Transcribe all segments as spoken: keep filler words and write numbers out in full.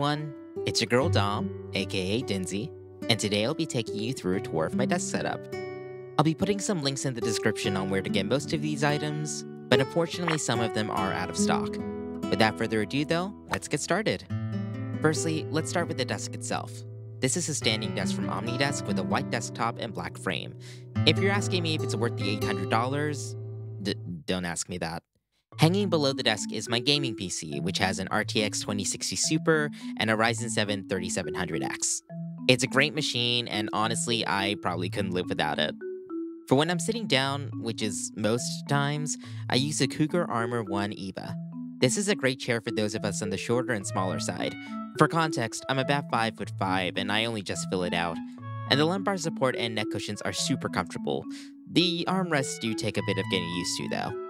everyone, it's your girl Dom, aka Dinzie, and today I'll be taking you through a tour of my desk setup. I'll be putting some links in the description on where to get most of these items, but unfortunately some of them are out of stock. Without further ado though, let's get started. Firstly, let's start with the desk itself. This is a standing desk from Omnidesk with a white desktop and black frame. If you're asking me if it's worth the eight hundred dollars, d don't ask me that. Hanging below the desk is my gaming P C, which has an R T X twenty sixty Super and a Ryzen seven thirty-seven hundred X. It's a great machine, and honestly, I probably couldn't live without it. For when I'm sitting down, which is most times, I use a Cougar Armor One E V A. This is a great chair for those of us on the shorter and smaller side. For context, I'm about five foot five, and I only just fill it out. And the lumbar support and neck cushions are super comfortable. The armrests do take a bit of getting used to, though.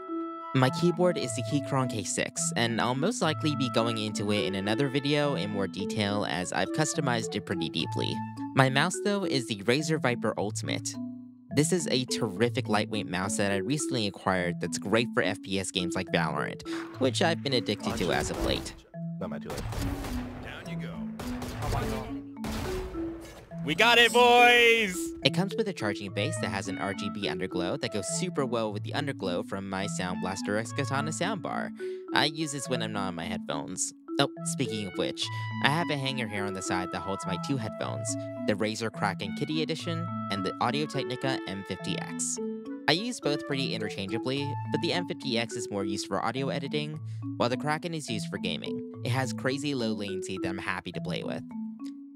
My keyboard is the Keychron K six, and I'll most likely be going into it in another video in more detail as I've customized it pretty deeply. My mouse though is the Razer Viper Ultimate. This is a terrific lightweight mouse that I recently acquired that's great for F P S games like Valorant, which I've been addicted to as of late. Not my too late. Down you go. We got it, boys! It comes with a charging base that has an R G B underglow that goes super well with the underglow from my Sound Blaster X Katana soundbar. I use this when I'm not on my headphones. Oh, speaking of which, I have a hanger here on the side that holds my two headphones, the Razer Kraken Kitty Edition and the Audio-Technica M fifty X. I use both pretty interchangeably, but the M fifty X is more used for audio editing, while the Kraken is used for gaming. It has crazy low latency that I'm happy to play with.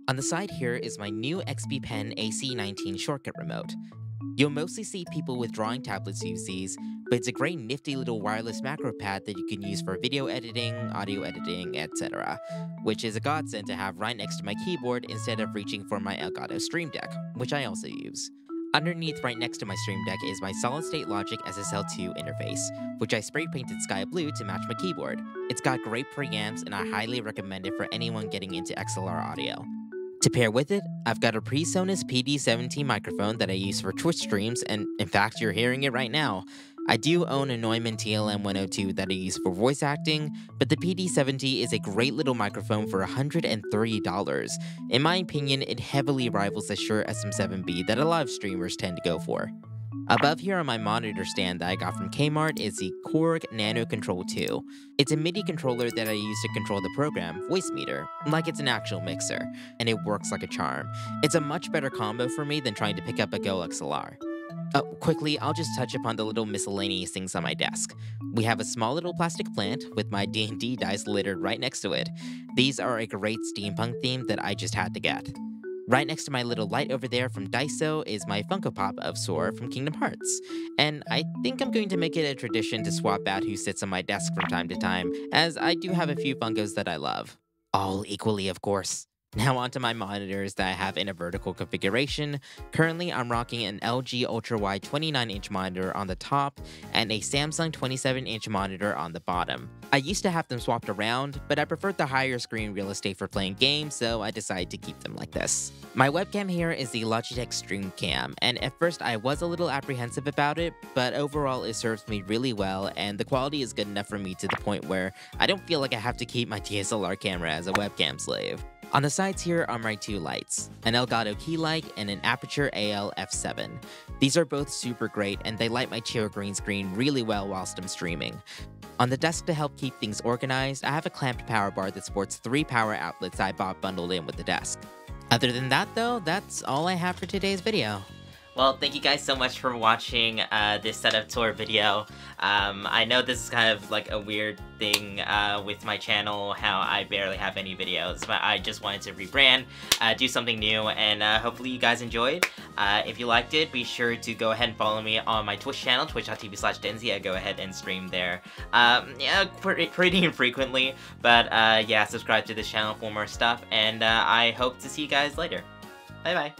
On the side here is my new X P-Pen A C nineteen shortcut remote. You'll mostly see people with drawing tablets use these, but it's a great nifty little wireless macro pad that you can use for video editing, audio editing, et cetera, which is a godsend to have right next to my keyboard instead of reaching for my Elgato Stream Deck, which I also use. Underneath right next to my Stream Deck is my Solid State Logic S S L two interface, which I spray painted sky blue to match my keyboard. It's got great preamps, and I highly recommend it for anyone getting into X L R audio. To pair with it, I've got a PreSonus P D seventy microphone that I use for Twitch streams, and in fact, you're hearing it right now. I do own a Neumann T L M one oh two that I use for voice acting, but the P D seventy is a great little microphone for one hundred thirty dollars. In my opinion, it heavily rivals the Shure S M seven B that a lot of streamers tend to go for. Above here on my monitor stand that I got from Kmart is the Korg nano Control two. It's a MIDI controller that I use to control the program, VoiceMeter, like it's an actual mixer, and it works like a charm. It's a much better combo for me than trying to pick up a Go X L R. Oh, quickly, I'll just touch upon the little miscellaneous things on my desk. We have a small little plastic plant with my D and D dice littered right next to it. These are a great steampunk theme that I just had to get. Right next to my little light over there from Daiso is my Funko Pop of Sora from Kingdom Hearts. And I think I'm going to make it a tradition to swap out who sits on my desk from time to time, as I do have a few Funkos that I love. All equally, of course. Now onto my monitors that I have in a vertical configuration. Currently, I'm rocking an L G UltraWide twenty-nine inch monitor on the top and a Samsung twenty-seven inch monitor on the bottom. I used to have them swapped around, but I preferred the higher screen real estate for playing games, so I decided to keep them like this. My webcam here is the Logitech StreamCam, and at first I was a little apprehensive about it, but overall it serves me really well, and the quality is good enough for me to the point where I don't feel like I have to keep my D S L R camera as a webcam slave. On the sides here are my two lights, an Elgato Key Light and an Aputure A L F seven. These are both super great, and they light my chill green screen really well whilst I'm streaming. On the desk to help keep things organized, I have a clamped power bar that sports three power outlets I bought bundled in with the desk. Other than that though, that's all I have for today's video. Well, thank you guys so much for watching uh, this setup tour video. Um, I know this is kind of like a weird thing uh, with my channel, how I barely have any videos, but I just wanted to rebrand, uh, do something new, and uh, hopefully you guys enjoyed. Uh, if you liked it, be sure to go ahead and follow me on my Twitch channel, twitch dot t v slash Dinzie. I go ahead and stream there. Um, yeah, pretty, pretty infrequently, but uh, yeah, subscribe to this channel for more stuff, and uh, I hope to see you guys later. Bye-bye.